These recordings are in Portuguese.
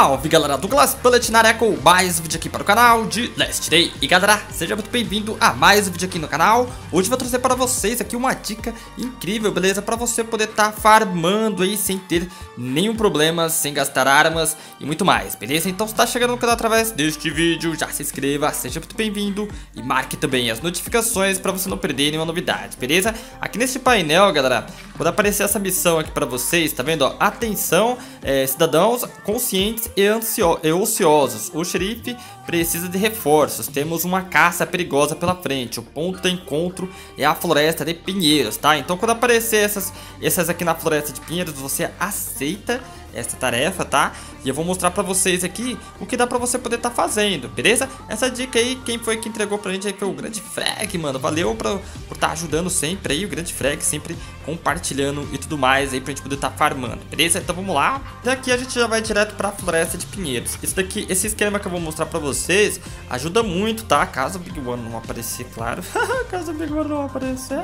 Salve galera, Douglas Paletinar com mais um vídeo aqui para o canal de Last Day. E galera, seja muito bem-vindo a mais um vídeo aqui no canal. Hoje eu vou trazer para vocês aqui uma dica incrível, beleza? Para você poder estar farmando aí sem ter nenhum problema, sem gastar armas e muito mais, beleza? Então se está chegando no canal através deste vídeo, já se inscreva, seja muito bem-vindo e marque também as notificações para você não perder nenhuma novidade, beleza? Aqui nesse painel, galera, quando aparecer essa missão aqui para vocês, tá vendo? Ó, atenção, cidadãos conscientes e ociosos, o xerife precisa de reforços. Temos uma caça perigosa pela frente. O ponto de encontro é a floresta de pinheiros, tá? Então quando aparecer essas aqui na floresta de pinheiros, você aceita essa tarefa, tá? E eu vou mostrar pra vocês aqui o que dá pra você poder tá fazendo, beleza? Essa dica aí, quem foi que entregou pra gente aí foi o Grande Freg, mano. Valeu por tá ajudando sempre aí, o Grande Freg sempre compartilhando e tudo mais aí pra gente poder tá farmando, beleza? Então vamos lá. Daqui a gente já vai direto pra floresta de pinheiros. Isso daqui, esse esquema que eu vou mostrar pra vocês ajuda muito, tá? Caso o Big One não aparecer, claro. Caso o Big One não aparecer,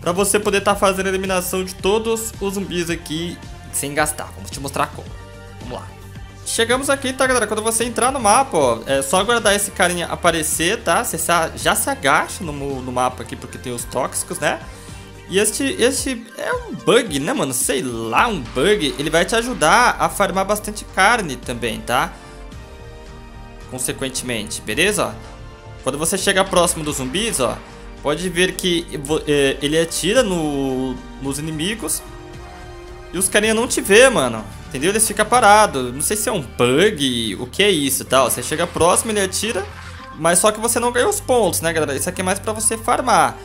pra você poder tá fazendo a eliminação de todos os zumbis aqui sem gastar. Vamos te mostrar como. Vamos lá. Chegamos aqui, tá, galera? Quando você entrar no mapa, ó, é só aguardar esse carinha aparecer, tá? Você já se agacha no mapa aqui, porque tem os tóxicos, né? E este é um bug, né, mano? Sei lá, um bug. Ele vai te ajudar a farmar bastante carne também, tá? Consequentemente, beleza? Ó, quando você chega próximo dos zumbis, ó, pode ver que ele atira nos inimigos. E os carinha não te vê, mano. Entendeu? Eles ficam parados. Não sei se é um bug, o que é isso, tá? Ó, você chega próximo, ele atira. Mas só que você não ganha os pontos, né, galera? Isso aqui é mais pra você farmar.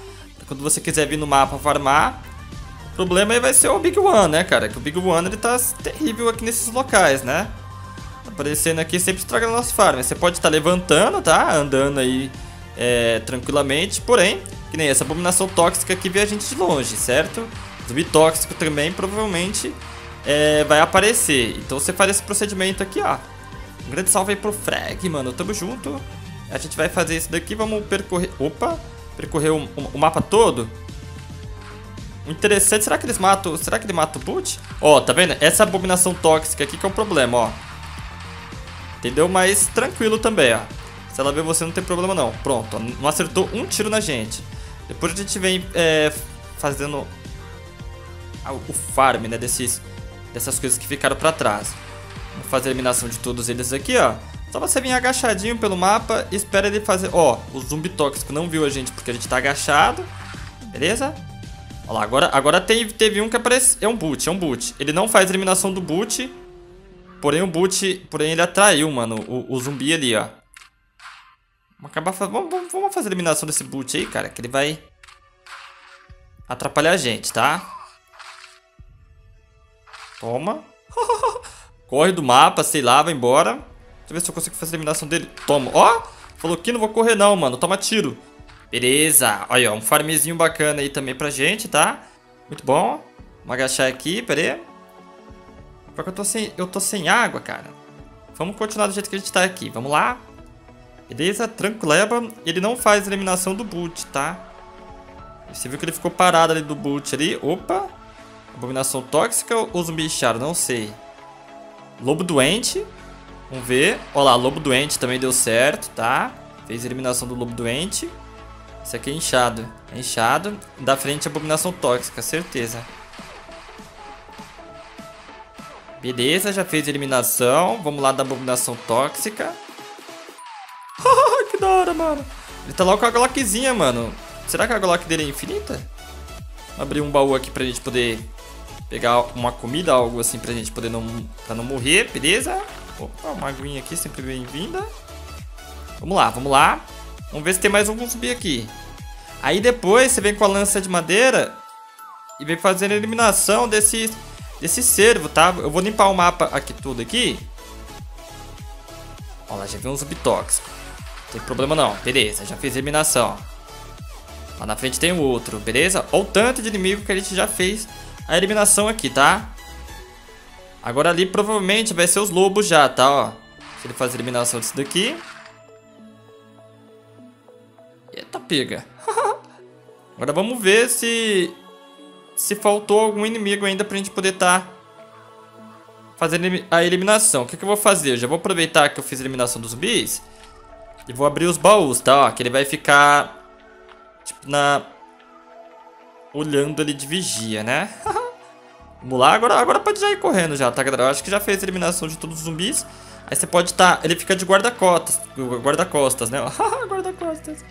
Quando você quiser vir no mapa farmar, o problema aí vai ser o Big One, né, cara? Que o Big One, ele tá terrível aqui nesses locais, né? Tá aparecendo aqui, sempre estragando nosso farm. Você pode estar levantando, tá? Andando aí tranquilamente. Porém, que nem essa abominação tóxica aqui vê a gente de longe, certo? Zumbi tóxico também provavelmente vai aparecer. Então você faz esse procedimento aqui, ó. Um grande salve aí pro Freg, mano. Tamo junto. A gente vai fazer isso daqui. Vamos percorrer... Opa! Percorrer o mapa todo. Interessante. Será que eles matam... Será que ele mata o boot? Ó, tá vendo? Essa abominação tóxica aqui que é um problema, ó. Entendeu? Mas tranquilo também, ó. Se ela ver você não tem problema não. Pronto. Ó. Não acertou um tiro na gente. Depois a gente vem fazendo... o farm, né, dessas coisas que ficaram pra trás. Vamos fazer a eliminação de todos eles aqui, ó. Só você vir agachadinho pelo mapa e espera ele fazer, ó, o zumbi tóxico não viu a gente porque a gente tá agachado. Beleza? Ó lá, agora teve um que apareceu. É um boot. Ele não faz a eliminação do boot. Porém ele atraiu, mano, o zumbi ali, ó. Vamos acabar vamos fazer a eliminação desse boot aí, cara, que ele vai atrapalhar a gente, tá? Toma. Corre do mapa, sei lá, vai embora. Deixa eu ver se eu consigo fazer a eliminação dele. Toma, ó, falou que não vou correr não, mano. Toma tiro, beleza. Aí, ó, um farmzinho bacana aí também pra gente, tá? Muito bom. Vamos agachar aqui, pera aí. Porque eu tô sem água, cara. Vamos continuar do jeito que a gente tá aqui, vamos lá. Beleza, tranquileba. Ele não faz a eliminação do boot, tá? Você viu que ele ficou parado ali do boot ali, opa. Abominação tóxica ou zumbi inchado? Não sei. Lobo doente. Vamos ver. Olha lá, lobo doente também deu certo, tá? Fez a eliminação do lobo doente. Esse aqui é inchado. É inchado. Da frente é abominação tóxica, certeza. Beleza, já fez a eliminação. Vamos lá da abominação tóxica. Que da hora, mano. Ele tá logo com a glockzinha, mano. Será que a glock dele é infinita? Vou abrir um baú aqui pra gente poder... pegar uma comida, algo assim, pra gente poder pra não morrer, beleza? Opa, uma aguinha aqui, sempre bem-vinda. Vamos lá, vamos lá. Vamos ver se tem mais algum zumbi aqui. Aí depois você vem com a lança de madeira e vem fazendo a eliminação desse cervo, tá? Eu vou limpar o mapa aqui, tudo aqui. Olha lá, já veio um zumbi tóxico. Não tem problema não, beleza, já fiz a eliminação. Lá na frente tem o outro, beleza? Olha o tanto de inimigo que a gente já fez a eliminação aqui, tá? Agora ali provavelmente vai ser os lobos já, tá? Ó, se ele fazer a eliminação disso daqui. Eita, pega. Agora vamos ver se faltou algum inimigo ainda pra gente poder tá fazer a eliminação. O que, que eu vou fazer? Eu já vou aproveitar que eu fiz a eliminação dos zumbis e vou abrir os baús, tá? Ó, que ele vai ficar tipo na... olhando ali de vigia, né? Vamos lá, agora pode já ir correndo já, tá, galera? Eu acho que já fez a eliminação de todos os zumbis. Aí você pode estar... ele fica de guarda-costas, né? Guarda-costas.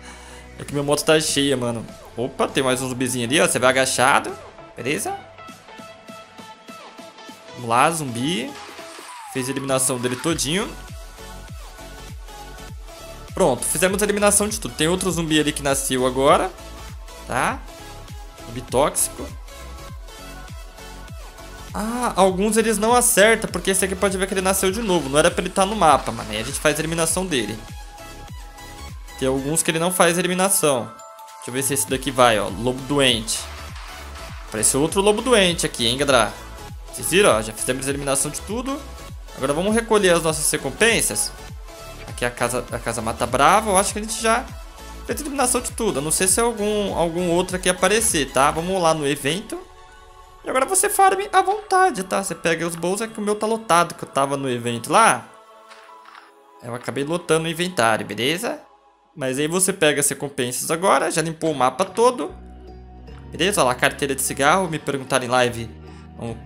É que minha moto tá cheia, mano. Opa, tem mais um zumbizinho ali, ó. Você vai agachado, beleza? Vamos lá, zumbi. Fez a eliminação dele todinho. Pronto, fizemos a eliminação de tudo. Tem outro zumbi ali que nasceu agora, tá? Zumbi tóxico. Ah, alguns eles não acertam, porque esse aqui pode ver que ele nasceu de novo. Não era pra ele estar no mapa, mano. Aí a gente faz a eliminação dele. Tem alguns que ele não faz a eliminação. Deixa eu ver se esse daqui vai, ó. Lobo doente. Apareceu outro lobo doente aqui, hein, galera? Vocês viram, ó? Já fizemos a eliminação de tudo. Agora vamos recolher as nossas recompensas. Aqui a casa Mata Brava. Eu acho que a gente já fez a eliminação de tudo. A não ser se algum outro aqui aparecer, tá? Vamos lá no evento. E agora você farme à vontade, tá? Você pega os bolsos, é que o meu tá lotado, que eu tava no evento lá. Eu acabei lotando o inventário, beleza? Mas aí você pega as recompensas agora, já limpou o mapa todo. Beleza? Olha lá, carteira de cigarro. Me perguntaram em live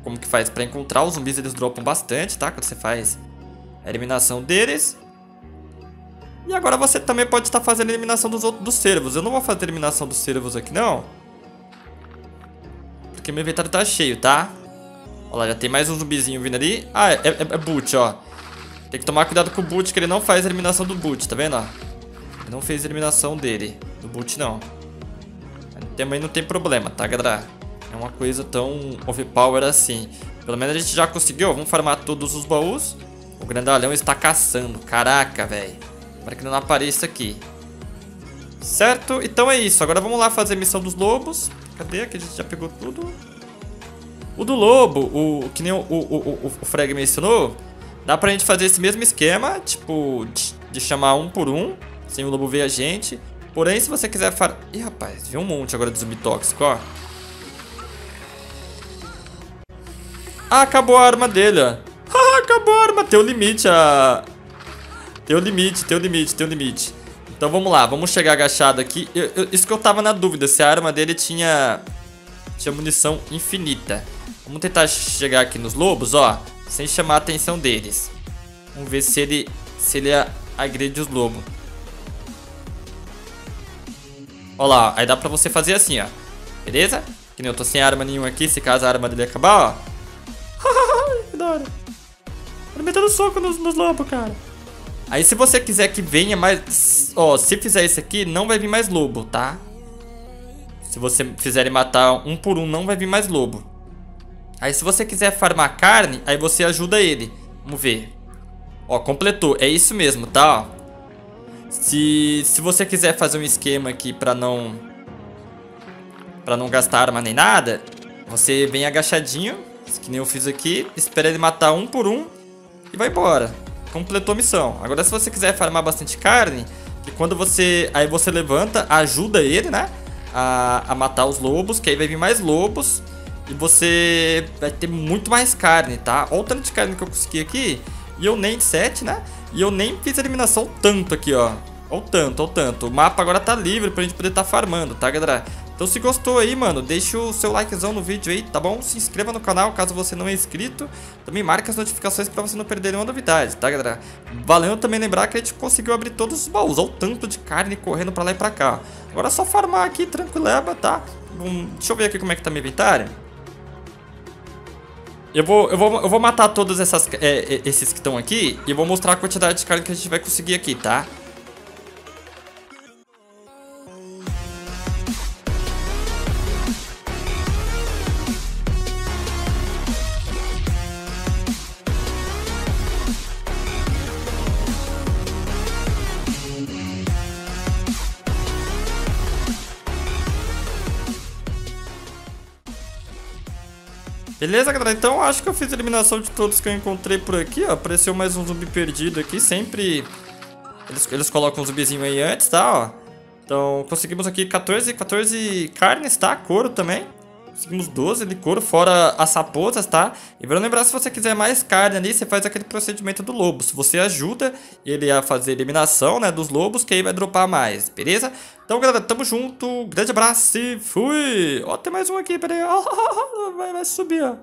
como que faz pra encontrar. Os zumbis, eles dropam bastante, tá? Quando você faz a eliminação deles. E agora você também pode estar fazendo a eliminação dos cervos. Eu não vou fazer a eliminação dos cervos aqui, não. Porque meu inventário tá cheio, tá? Olha lá, já tem mais um zumbizinho vindo ali. Ah, é boot, ó. Tem que tomar cuidado com o boot, que ele não faz a eliminação do boot, tá vendo, ó? Ele não fez a eliminação dele, do boot, não. Também não tem problema, tá, galera? É uma coisa tão overpower assim. Pelo menos a gente já conseguiu. Vamos farmar todos os baús. O grandalhão está caçando. Caraca, velho. Para que não apareça aqui. Certo? Então é isso. Agora vamos lá fazer a missão dos lobos. Cadê? Aqui a gente já pegou tudo. O do lobo, que nem o Freg mencionou. Dá pra gente fazer esse mesmo esquema, tipo, de chamar um por um, sem o lobo ver a gente. Porém, se você quiser farmar... Ih, rapaz, viu um monte agora de zumbi tóxico, ó. Ah, acabou a arma dele, ó. Ah, acabou a arma. Tem um limite, ah. Tem um limite. Então vamos lá, vamos chegar agachado aqui. Isso que eu tava na dúvida, se a arma dele tinha munição infinita. Vamos tentar chegar aqui nos lobos, ó, sem chamar a atenção deles. Vamos ver se ele agride os lobos. Ó lá, aí dá pra você fazer assim, ó. Beleza? Que nem eu tô sem arma nenhuma aqui, se caso a arma dele acabar, ó. Que da hora. Tô metendo soco nos lobos, cara. Aí se você quiser que venha mais... Ó, se fizer isso aqui, não vai vir mais lobo, tá? Se você fizer matar um por um, não vai vir mais lobo. Aí se você quiser farmar carne, aí você ajuda ele. Vamos ver. Ó, completou. É isso mesmo, tá? Ó. Se você quiser fazer um esquema aqui pra não... gastar arma nem nada, você vem agachadinho, que nem eu fiz aqui. Espera ele matar um por um e vai embora. Completou a missão. Agora se você quiser farmar bastante carne, que quando você... Aí você levanta, ajuda ele, né? A matar os lobos, que aí vai vir mais lobos. E você vai ter muito mais carne, tá? Olha o tanto de carne que eu consegui aqui. E eu nem... 7, né? E eu nem fiz a eliminação tanto aqui, ó. Olha o tanto. O mapa agora tá livre pra gente poder tá farmando, tá, galera? Então se gostou aí, mano, deixa o seu likezão no vídeo aí, tá bom? Se inscreva no canal caso você não é inscrito. Também marca as notificações pra você não perder nenhuma novidade, tá, galera? Valeu também lembrar que a gente conseguiu abrir todos os baús. Olha o tanto de carne correndo pra lá e pra cá. Agora é só farmar aqui, tranquileba, tá? Deixa eu ver aqui como é que tá meu inventário. Eu vou matar todos esses que estão aqui e vou mostrar a quantidade de carne que a gente vai conseguir aqui, tá? Beleza, galera? Então acho que eu fiz a eliminação de todos que eu encontrei por aqui, ó. Apareceu mais um zumbi perdido aqui. Sempre eles colocam um zumbizinho aí antes, tá, ó. Então conseguimos aqui 14 carnes, tá? Couro também. conseguimos 12 de couro, fora as raposas, tá? E pra lembrar, se você quiser mais carne ali, você faz aquele procedimento do lobo. Se você ajuda ele a fazer a eliminação, né, dos lobos, que aí vai dropar mais, beleza? Então, galera, tamo junto. Grande abraço e fui! Ó, tem mais um aqui, peraí. Vai subir, ó.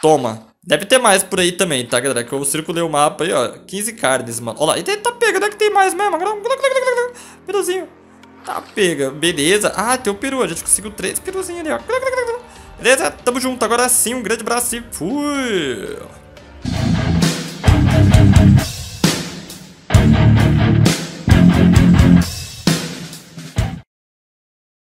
Toma. Deve ter mais por aí também, tá, galera? Que eu circulei o mapa aí, ó. 15 carnes, mano. Ó lá. E tá pega, né? Que tem mais mesmo. Peruzinho. Tá pega. Beleza. Ah, tem o peru. A gente conseguiu 3 peruzinhos ali, ó. Beleza? Tamo junto. Agora sim, um grande abraço e fui!